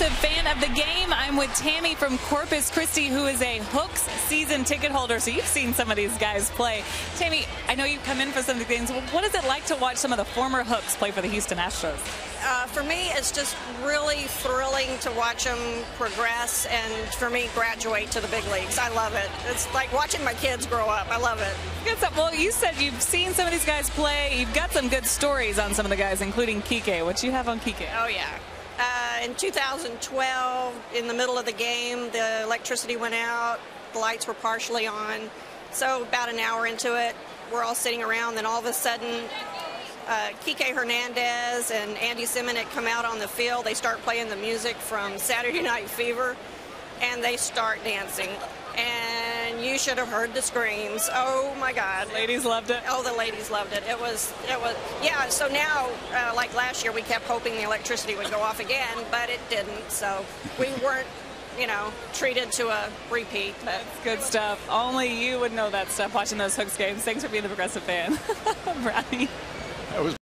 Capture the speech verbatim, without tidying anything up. massive fan of the game. I'm with Tammy from Corpus Christi, who is a Hooks season ticket holder, so you've seen some of these guys play. Tammy, I know you've come in for some of the things. What is it like to watch some of the former Hooks play for the Houston Astros? Uh, for me, it's just really thrilling to watch them progress and, for me, graduate to the big leagues. I love it. It's like watching my kids grow up. I love it. Well, you said you've seen some of these guys play. You've got some good stories on some of the guys, including Kike. What you have on Kike? Oh, yeah. Uh, in two thousand twelve, in the middle of the game, the electricity went out. The lights were partially on. So about an hour into it, we're all sitting around. Then all of a sudden, uh, Kike Hernandez and Andy Semenik come out on the field. They start playing the music from Saturday Night Fever, and they start dancing. And you should have heard the screams. Oh, my God. Ladies loved it. Oh, the ladies loved it. It was, it was, yeah, so now, uh, like last year, we kept hoping the electricity would go off again, but it didn't. So we weren't, you know, treated to a repeat. But that's good stuff. Only you would know that stuff watching those Hooks games. Thanks for being the Progressive fan. Brownie.